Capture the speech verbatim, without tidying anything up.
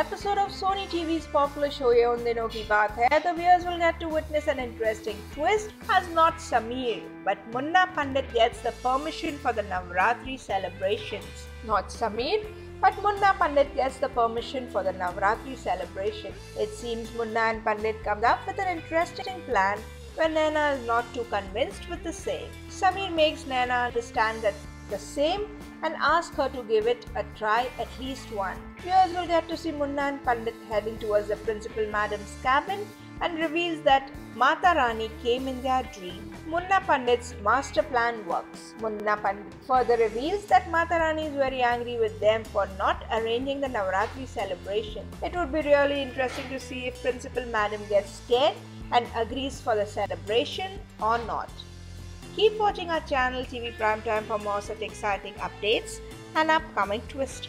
episode of Sony T V's popular show Ye Undi No Ki Baat Hai, the viewers will get to witness an interesting twist as not Sameer, but Munna Pandit gets the permission for the Navratri celebrations. Not Sameer, but Munna Pandit gets the permission for the Navratri celebration. It seems Munna and Pandit come up with an interesting plan when Naina is not too convinced with the same. Sameer makes Naina understand that the same and ask her to give it a try at least one. Viewers will get to see Munna and Pandit heading towards the Principal Madam's cabin and reveals that Mata Rani came in their dream. Munna Pandit's master plan works. Munna Pandit further reveals that Mata Rani is very angry with them for not arranging the Navratri celebration. It would be really interesting to see if Principal Madam gets scared and agrees for the celebration or not. Keep watching our channel T V Prime Time for more such exciting updates and upcoming twists.